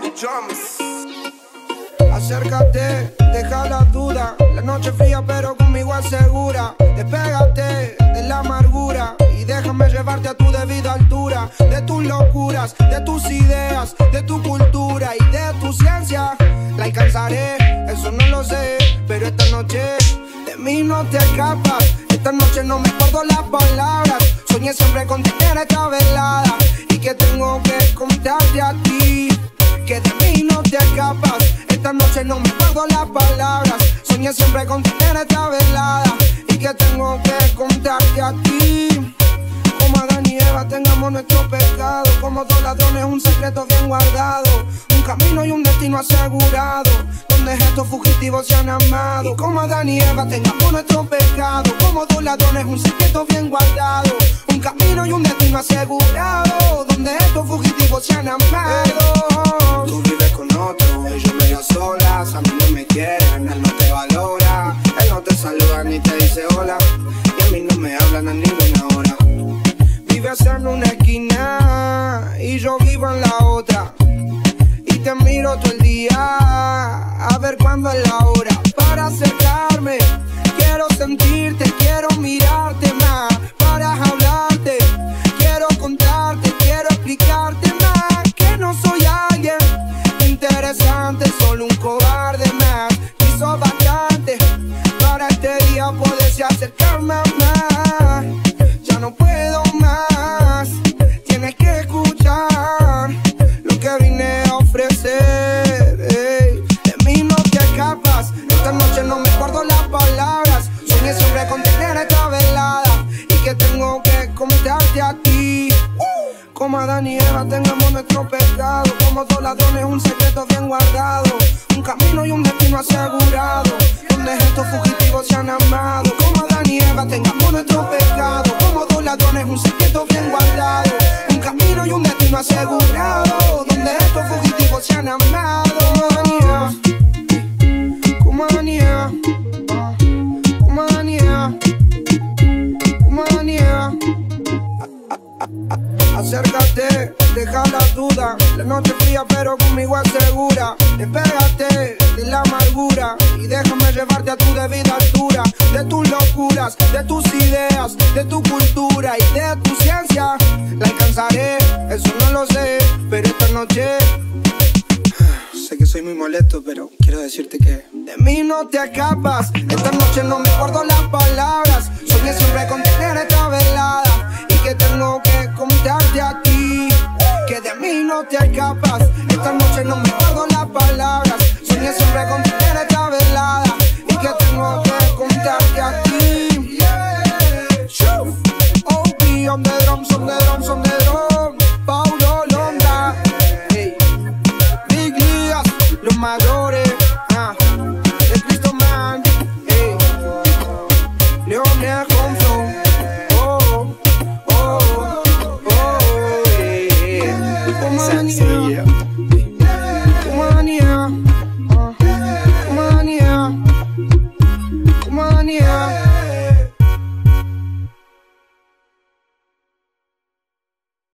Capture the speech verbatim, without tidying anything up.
mi chums. Acércate, deja la duda. La noche fría pero conmigo asegura. Despégate de la amargura y déjame llevarte a tu debida altura. De tus locuras, de tus ideas, de tu cultura y de tu ciencia. La alcanzaré, eso no lo sé, pero esta noche de mí no te escapas. Esta noche no me acuerdo las palabras. Soñé siempre con tener esta velada. Y que tengo que contarte a ti, que de mí no te escapas. Esta noche no me acuerdo las palabras. Soñé siempre con tener esta velada. Y que tengo que contarte a ti. Como Adán y Eva tengamos nuestro pecado. Como dos ladrones un secreto bien guardado. Un camino y un destino asegurado. Donde estos fugitivos se han amado. Y como Adán y Eva tengamos nuestro pecado. Como dos ladrones un secreto bien guardado. Un camino y un destino asegurado. Donde estos fugitivos se han amado. Tú vives con otro, ellos me dio solas. A mí no me quieren, él no te valora. Él no te saluda ni te dice hola. Y a mí no me hablan a ninguna hora. Vives en una esquina y yo vivo en la otra. Y te miro todo el día a ver cuándo es la hora. Para acercarme, quiero sentirte, quiero mirarte más. Para hablarte, quiero contarte, quiero explicarte más. Que no soy alguien interesante, solo un cobarde más. Quiso bastante para este día poderse acercarme a más. Ya no puedo más. A ti. Como Adán y Eva tengamos nuestro pecado. Como dos ladrones un secreto bien guardado. Un camino y un destino asegurado. Donde estos fugitivos se han amado. Como Adán y Eva tengamos nuestro pecado. Como dos ladrones un secreto bien guardado. Un camino y un destino asegurado. Donde estos fugitivos se han amado. Como Adán y Eva. Como Adán y Eva. Como Adán y Eva. Acércate, deja la duda. La noche fría pero conmigo asegura. Despégate de la amargura y déjame llevarte a tu debida altura. De tus locuras, de tus ideas, de tu cultura y de tu ciencia. La alcanzaré, eso no lo sé, pero esta noche. Sé que soy muy molesto, pero quiero decirte que de mí no te escapas. Esta noche no me guardo las palabras. Soñé siempre con tener esta velada. Que tengo que contarte a ti, que de mí no te escapas. Esta noche no me acuerdo las palabras. Soñé siempre con tener esta velada. Y que tengo que contarte a ti.